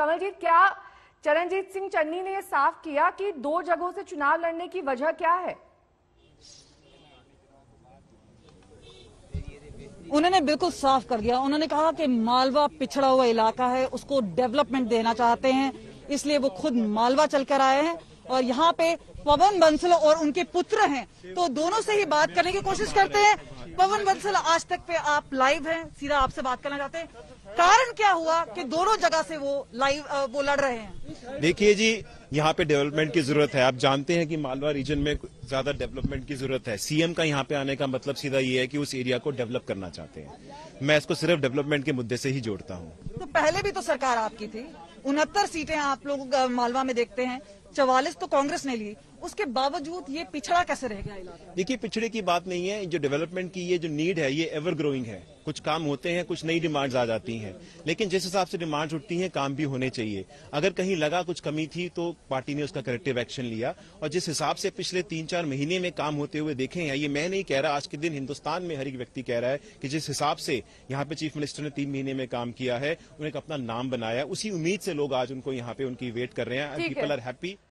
कमलजीत, क्या चरणजीत सिंह चन्नी ने यह साफ किया कि दो जगहों से चुनाव लड़ने की वजह क्या है? उन्होंने बिल्कुल साफ कर दिया। उन्होंने कहा कि मालवा पिछड़ा हुआ इलाका है, उसको डेवलपमेंट देना चाहते हैं, इसलिए वो खुद मालवा चलकर आए हैं। और यहाँ पे पवन बंसल और उनके पुत्र हैं, तो दोनों से ही बात करने की कोशिश करते हैं। पवन बंसल, आज तक पे आप लाइव हैं, सीधा आपसे बात करना चाहते हैं, कारण क्या हुआ कि दोनों जगह से वो लाइव लड़ रहे हैं? देखिए जी, यहाँ पे डेवलपमेंट की जरूरत है। आप जानते हैं कि मालवा रीजन में ज्यादा डेवलपमेंट की जरूरत है। सीएम का यहाँ पे आने का मतलब सीधा ये है कि उस एरिया को डेवलप करना चाहते हैं। मैं इसको सिर्फ डेवलपमेंट के मुद्दे से ही जोड़ता हूँ। तो पहले भी तो सरकार आपकी थी, 69 सीटें आप लोग मालवा में देखते हैं, 44 तो कांग्रेस ने ली, उसके बावजूद ये पिछड़ा कैसे रह गया? देखिए, पिछड़े की बात नहीं है, जो डेवलपमेंट की ये जो नीड है ये एवर ग्रोइंग है। कुछ काम होते हैं, कुछ नई डिमांड्स आ जाती हैं, लेकिन जिस हिसाब से डिमांड्स उठती हैं काम भी होने चाहिए। अगर कहीं लगा कुछ कमी थी तो पार्टी ने उसका करेक्टिव एक्शन लिया, और जिस हिसाब से पिछले 3-4 महीने में काम होते हुए देखे हैं, ये मैं नहीं कह रहा, आज के दिन हिंदुस्तान में हर एक व्यक्ति कह रहा है कि जिस हिसाब से यहाँ पे चीफ मिनिस्टर ने 3 महीने में काम किया है, उन्हें अपना नाम बनाया, उसी उम्मीद से लोग आज उनको यहाँ पे उनकी वेट कर रहे हैं। People are happy.